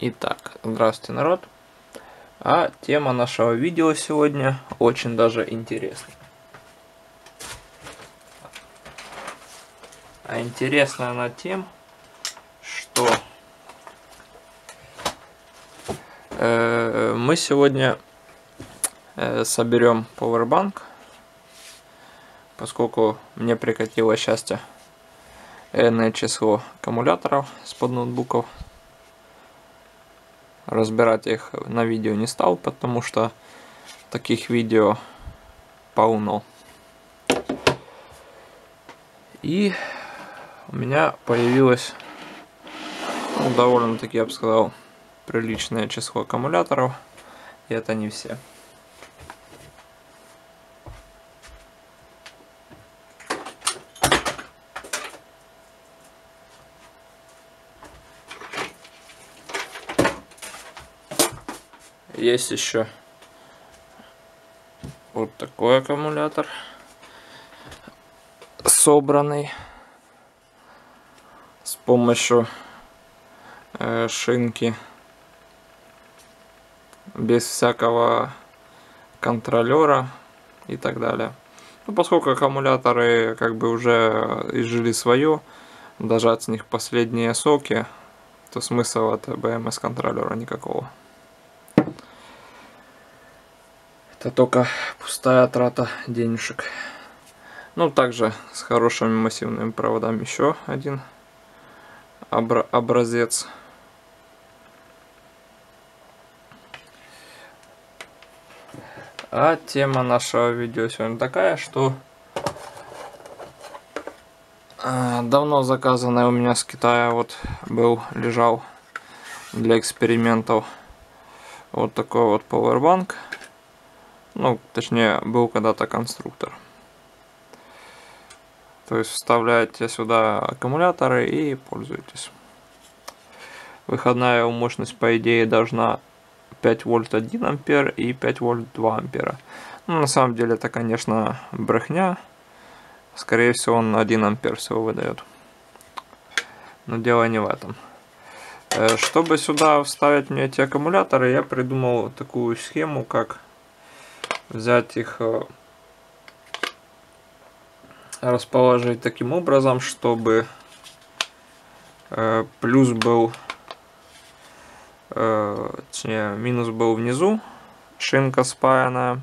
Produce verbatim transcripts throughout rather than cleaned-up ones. Итак, здравствуйте, народ. А тема нашего видео сегодня очень даже интересная. А интересна она тем, что э, мы сегодня э, соберем Powerbank, поскольку мне прикатило счастье энное число аккумуляторов из-под ноутбуков. Разбирать их на видео не стал, потому что таких видео полно. И у меня появилось, ну, довольно-таки, я бы сказал, приличное число аккумуляторов. И это не все. Есть еще вот такой аккумулятор, собранный с помощью э, шинки, без всякого контролера и так далее. Ну, поскольку аккумуляторы как бы уже изжили свое, дожать с них последние соки, то смысла от БМС контролера никакого. Это только пустая трата денежек. Ну, также с хорошими массивными проводами еще один образец. А тема нашего видео сегодня такая, что давно заказанный у меня с Китая вот был, лежал для экспериментов вот такой вот Powerbank. Ну, точнее, был когда-то конструктор. То есть вставляете сюда аккумуляторы и пользуетесь. Выходная его мощность, по идее, должна пять вольт один ампер и пять вольт два ампера. Ну, на самом деле это, конечно, брехня. Скорее всего, он один ампер всего выдает. Но дело не в этом. Чтобы сюда вставить мне эти аккумуляторы, я придумал такую схему, как взять их, расположить таким образом, чтобы плюс был, точнее, минус был внизу, шинка спаянная,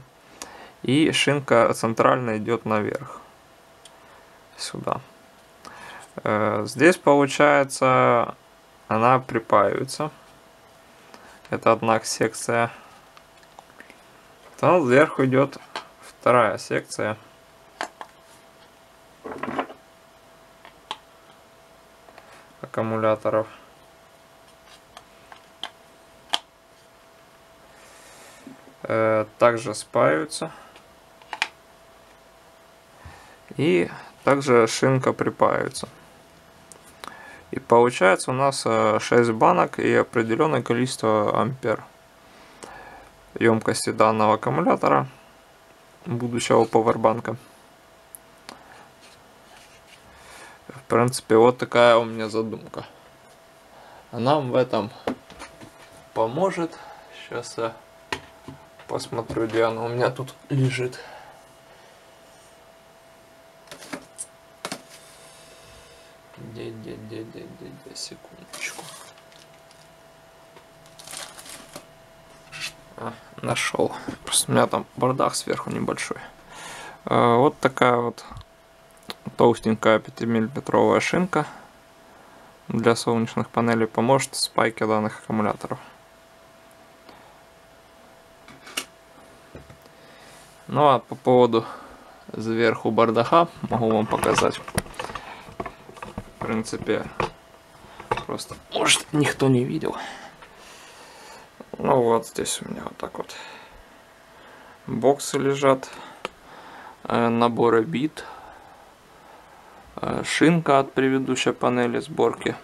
и шинка центральная идет наверх, сюда. Здесь, получается, она припаивается. Это одна секция. Там сверху идет вторая секция. Аккумуляторов. Также спаиваются. И также шинка припаивается. И получается у нас шесть банок и определенное количество ампер емкости данного аккумулятора, будущего Powerbank. В принципе, вот такая у меня задумка. Нам в этом поможет. Сейчас я посмотрю, где она у меня тут лежит. Где, где, где, где, где, где, секундочку. Нашел. Просто у меня там бардак сверху небольшой. Вот такая вот толстенькая пятимиллиметровая шинка для солнечных панелей поможет в спайке данных аккумуляторов. Ну а по поводу сверху бардаха могу вам показать. В принципе, просто, может, никто не видел. Ну вот здесь у меня вот так вот боксы лежат, наборы бит, шинка от предыдущей панели сборки.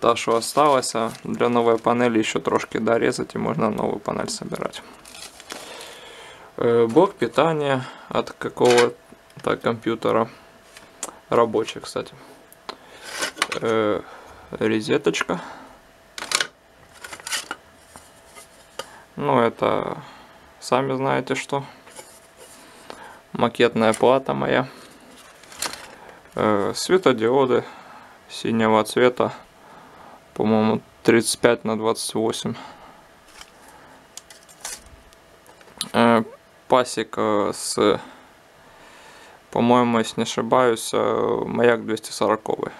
Та, что осталась, а для новой панели еще трошки дорезать, и можно новую панель собирать. Блок питания от какого-то компьютера. Рабочий, кстати. Резеточка. Ну, это сами знаете что. Макетная плата моя. Э, светодиоды синего цвета. По-моему, тридцать пять на двадцать восемь. Э, пасек э, с... По-моему, если не ошибаюсь, э, маяк двести сороковой.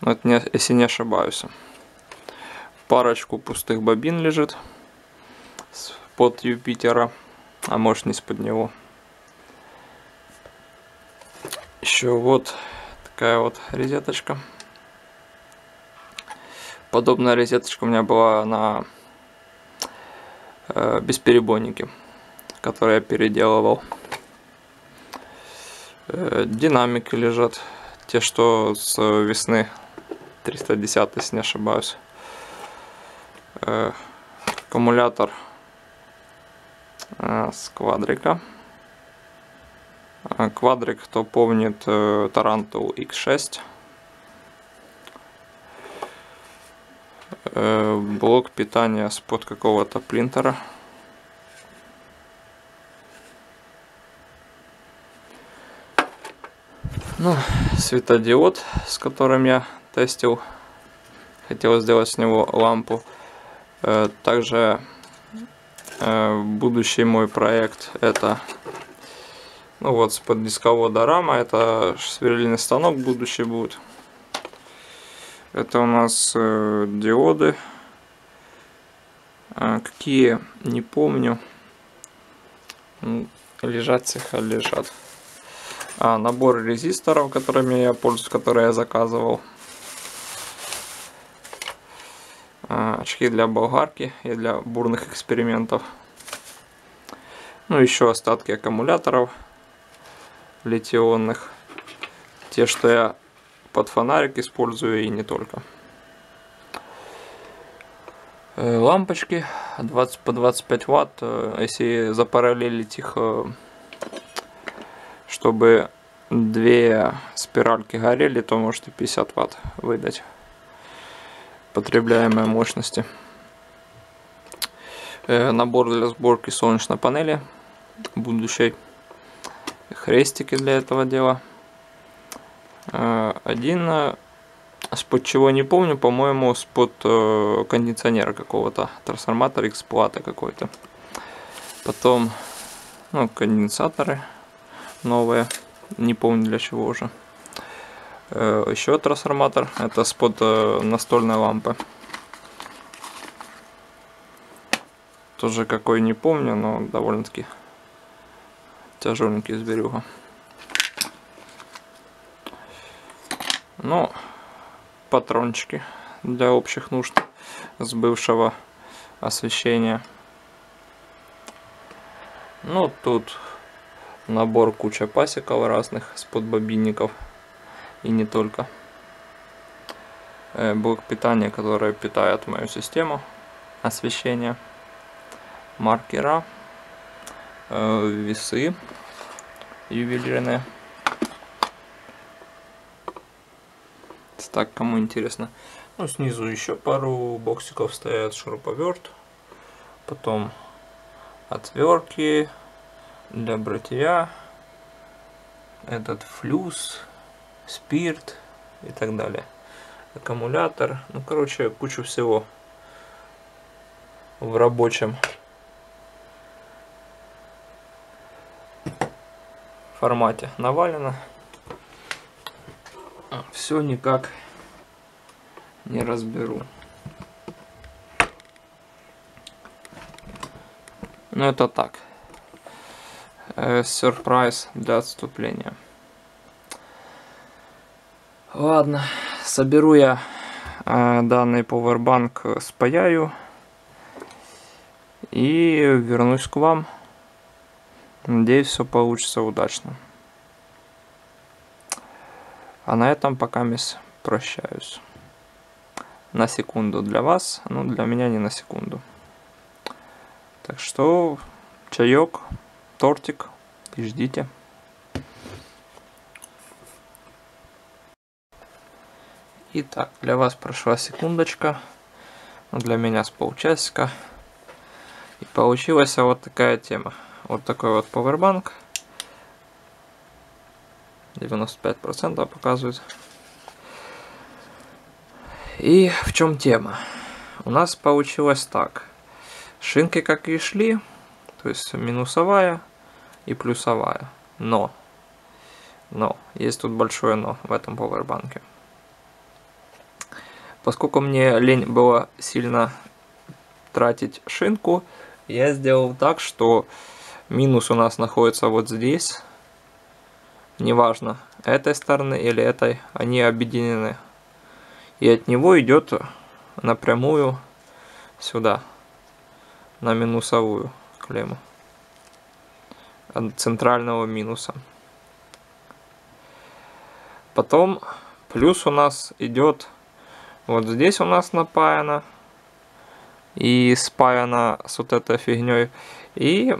Но это не, если не ошибаюсь. Парочку пустых бобин лежит. Под Юпитера. А может, не из-под него. Еще вот такая вот резеточка. Подобная резеточка у меня была на э, бесперебойнике, который я переделывал. Э, динамики лежат. Те, что с весны триста десять, если не ошибаюсь. Э, аккумулятор э, с квадрика. Квадрик, кто помнит, Тарантул икс шесть. Блок питания с под какого-то принтера. Ну, светодиод, с которым я тестил. Хотел сделать с него лампу. Также будущий мой проект это... Ну вот, с-под дисковода рама, это сверлильный станок будущий будет. Это у нас э, диоды. А какие, не помню. Лежат, тихо лежат. А, набор резисторов, которыми я пользуюсь, которые я заказывал. А, очки для болгарки и для бурных экспериментов. Ну, еще остатки аккумуляторов. Литионных, те, что я под фонарик использую и не только. Лампочки двадцать по двадцать пять ватт, если запараллелить их, чтобы две спиральки горели, то можете пятьдесят ватт выдать потребляемые мощности. Набор для сборки солнечной панели будущей. Хрестики для этого дела. Один, с-под чего не помню, по-моему, с-под кондиционера какого-то. Трансформатор X-плата какой-то. Потом, ну, конденсаторы новые. Не помню для чего уже. Еще трансформатор. Это с-под настольной лампы. Тоже какой не помню, но довольно-таки... Тяжеленький зверюга. Ну, патрончики для общих нужд с бывшего освещения. Ну, тут набор куча пасеков разных с подбобинников. И не только. Блок питания, который питает мою систему освещения. Маркера. Весы ювелирные. Так, кому интересно. Ну, снизу еще пару боксиков стоят, шуруповерт, потом отвертки для бритья, этот флюс, спирт и так далее, аккумулятор, ну короче кучу всего в рабочем формате навалено. Все никак не разберу. Но это так. Э, сюрприз для отступления. Ладно, соберу я э, данный Powerbank, спаяю и вернусь к вам. Надеюсь, все получится удачно. А на этом пока мисс прощаюсь. На секунду для вас, но для меня не на секунду. Так что чаек, тортик и ждите. Итак, для вас прошла секундочка. Для меня с полчасика. И получилась вот такая тема. Вот такой вот Powerbank. девяносто пять процентов показывает. И в чем тема? У нас получилось так. Шинки как и шли, то есть минусовая и плюсовая. Но, но, есть тут большое но в этом Powerbank. Поскольку мне лень было сильно тратить шинку, я сделал так, что минус у нас находится вот здесь. Неважно, этой стороны или этой, они объединены. И от него идет напрямую сюда, на минусовую клемму. От центрального минуса. Потом плюс у нас идет, вот здесь у нас напаяно. И спаяно с вот этой фигней. И,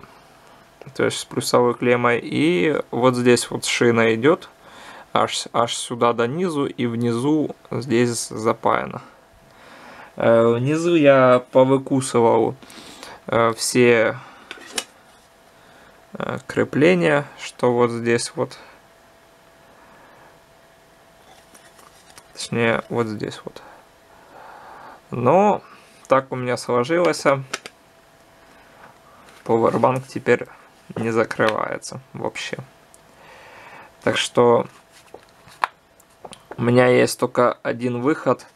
то есть с плюсовой клеммой. И вот здесь вот шина идет. Аж, аж сюда до низу. И внизу здесь запаяно. Э, внизу я повыкусывал э, все э, крепления. Что вот здесь вот. Точнее вот здесь вот. Но... так у меня сложилось. Powerbank теперь не закрывается вообще. Так что у меня есть только один выход.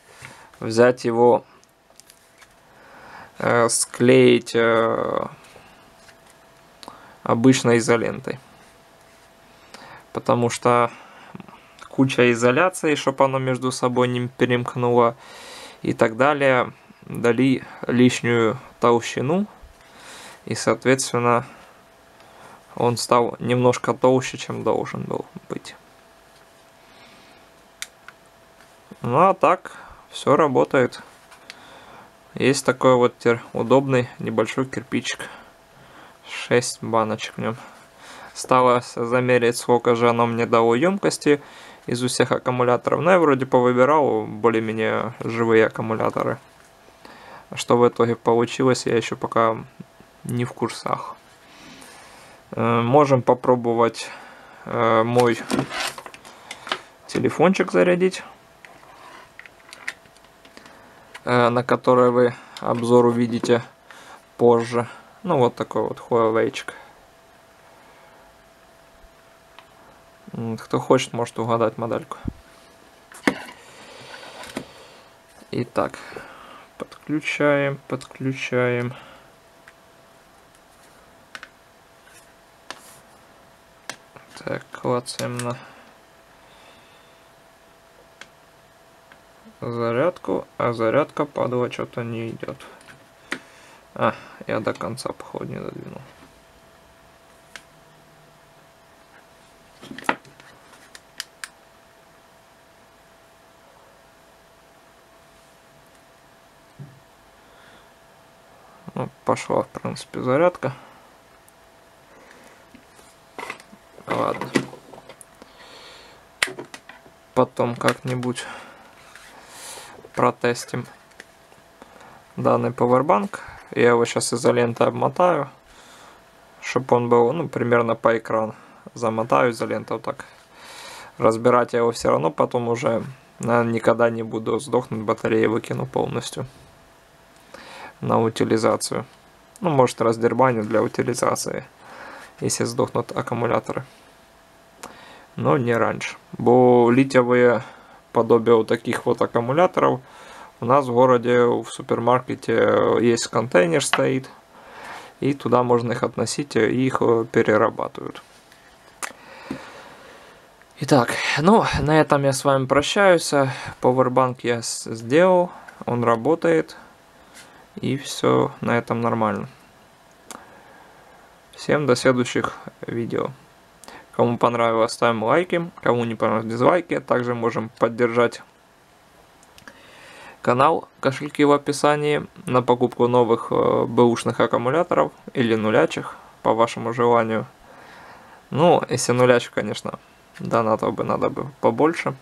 Взять его, э, склеить э, обычной изолентой. Потому что куча изоляции, чтобы оно между собой не перемкнуло и так далее. Дали лишнюю толщину, и соответственно он стал немножко толще, чем должен был быть. Ну а так все работает. Есть такой вот удобный небольшой кирпичик, шесть баночек в нем. Осталось замерить, сколько же оно мне дало емкости из у всех аккумуляторов. Но я вроде повыбирал более-менее живые аккумуляторы. Что в итоге получилось, я еще пока не в курсах. Можем попробовать мой телефончик зарядить, на который вы обзор увидите позже. Ну вот такой вот Huawei-чик. Кто хочет, может угадать модельку. Итак. Подключаем, подключаем. Так, клацаем на зарядку, а зарядка падала, что-то не идет. А, я до конца, походу, не додвинул. Пошла, в принципе, зарядка. Ладно. Потом как-нибудь протестим данный Powerbank. Я его сейчас изолентой обмотаю, чтобы он был, ну, примерно по экрану. Замотаю изоленту вот так. Разбирать я его все равно потом уже, наверное, никогда не буду. Сдохнуть, батарею выкину полностью на утилизацию. Ну, может, раздербаню для утилизации, если сдохнут аккумуляторы. Но не раньше. Бо литиевые подобие вот таких вот аккумуляторов у нас в городе в супермаркете есть, контейнер стоит, и туда можно их относить, и их перерабатывают. Итак, ну, на этом я с вами прощаюсь. Powerbank я сделал, он работает. И все на этом нормально. Всем до следующих видео. Кому понравилось, ставим лайки. Кому не понравилось, дизлайки. Также можем поддержать канал. Кошельки в описании. На покупку новых бэушных аккумуляторов. Или нулячих, по вашему желанию. Ну, если нулячих, конечно, донатов бы надо бы побольше.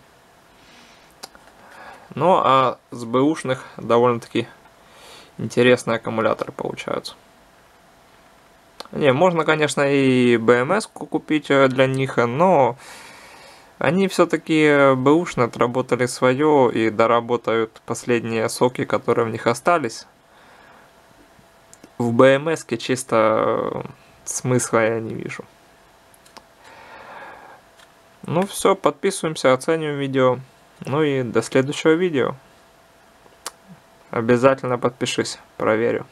Ну, а с бэушных довольно-таки интересные аккумуляторы получаются. Не, можно, конечно, и бэ эм эс купить для них, но они все-таки бэушно отработали свое и доработают последние соки, которые в них остались. В бэ эм эс-ке чисто смысла я не вижу. Ну все, подписываемся, оцениваем видео. Ну и до следующего видео. Обязательно подпишись, проверю.